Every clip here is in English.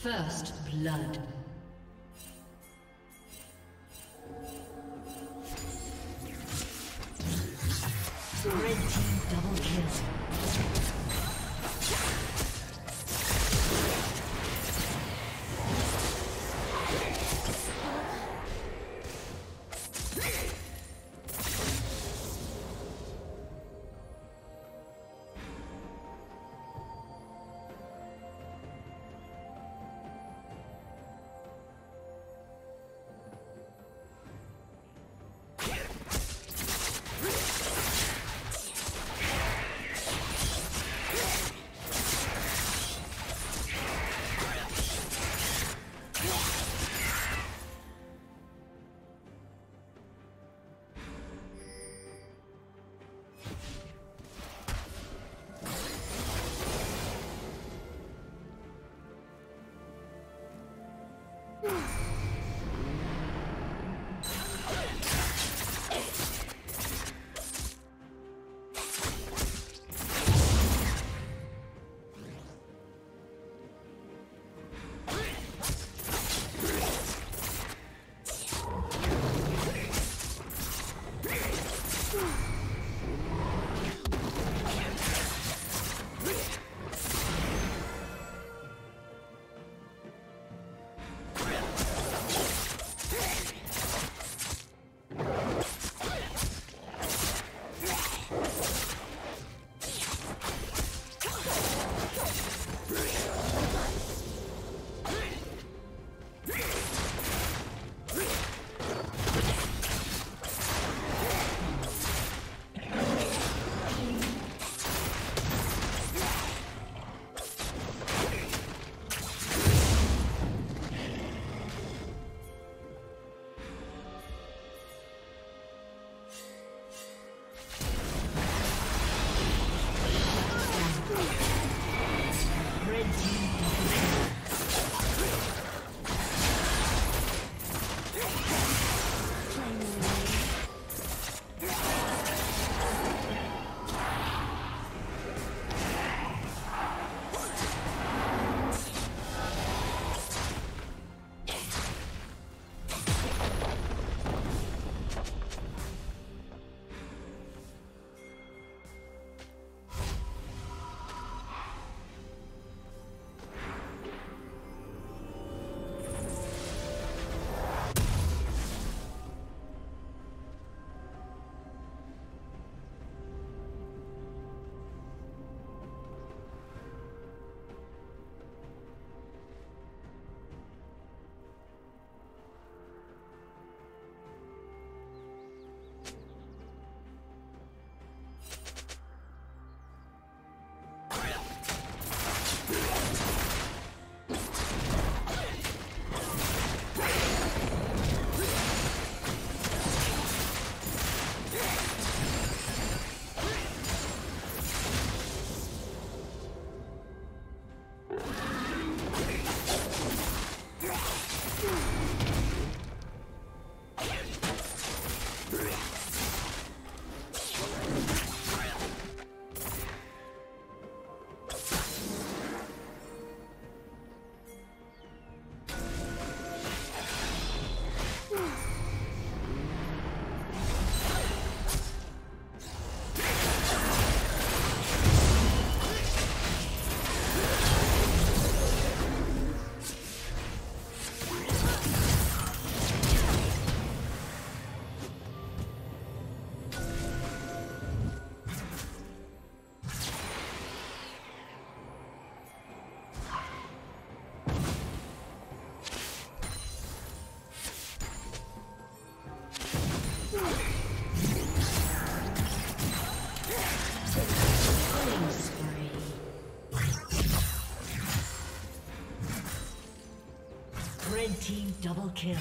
First blood. Red team double kill. Team double kill.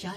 Shut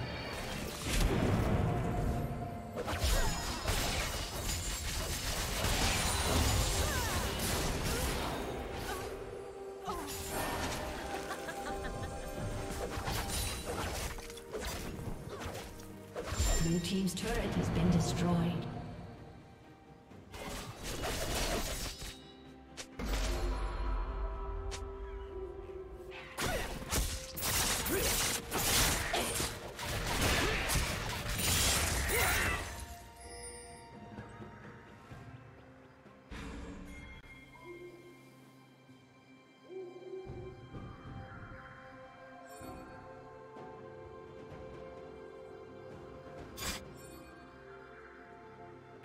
Blue team's turret has been destroyed.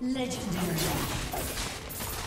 Legendary. Blue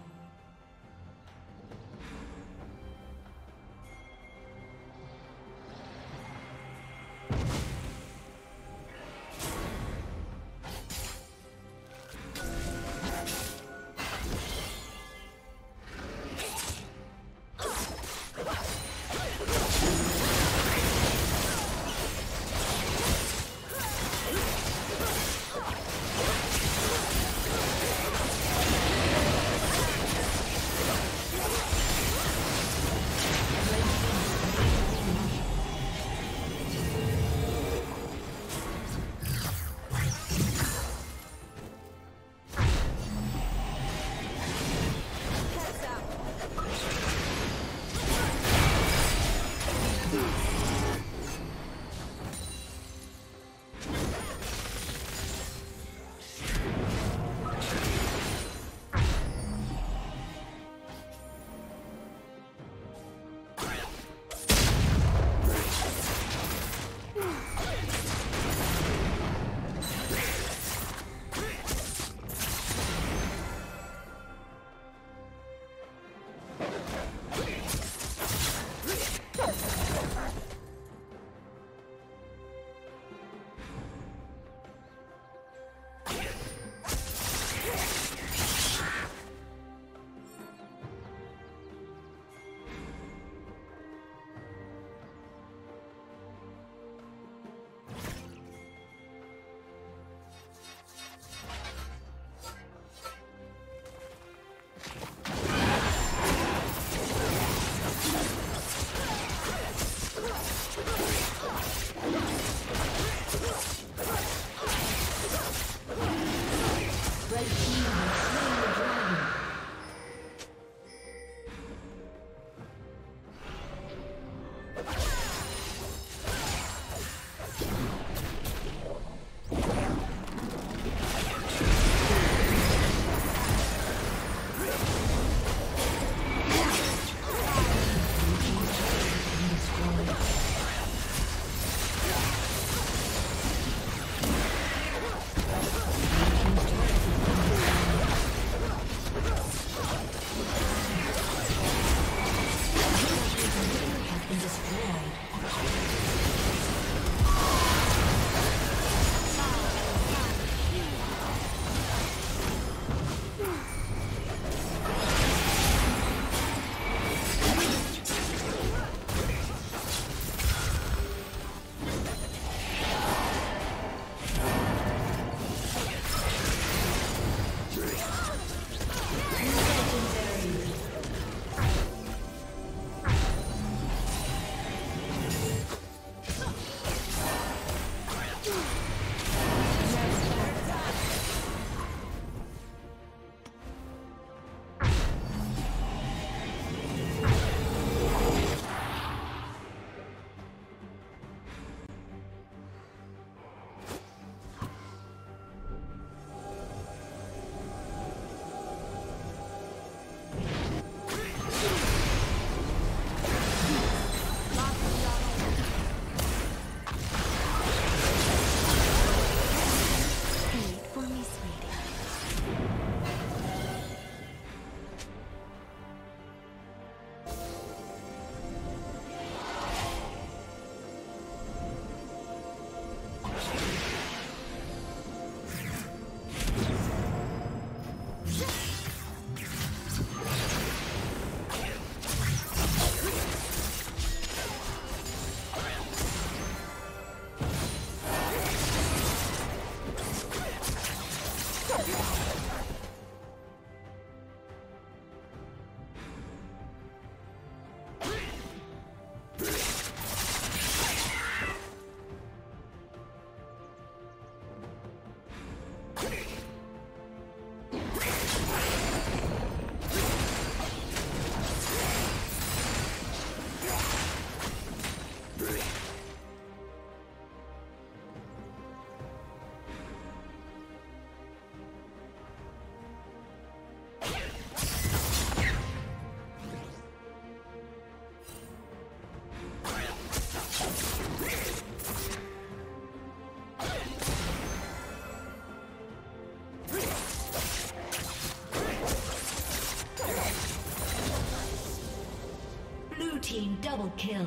Double kill.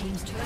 Team's turn.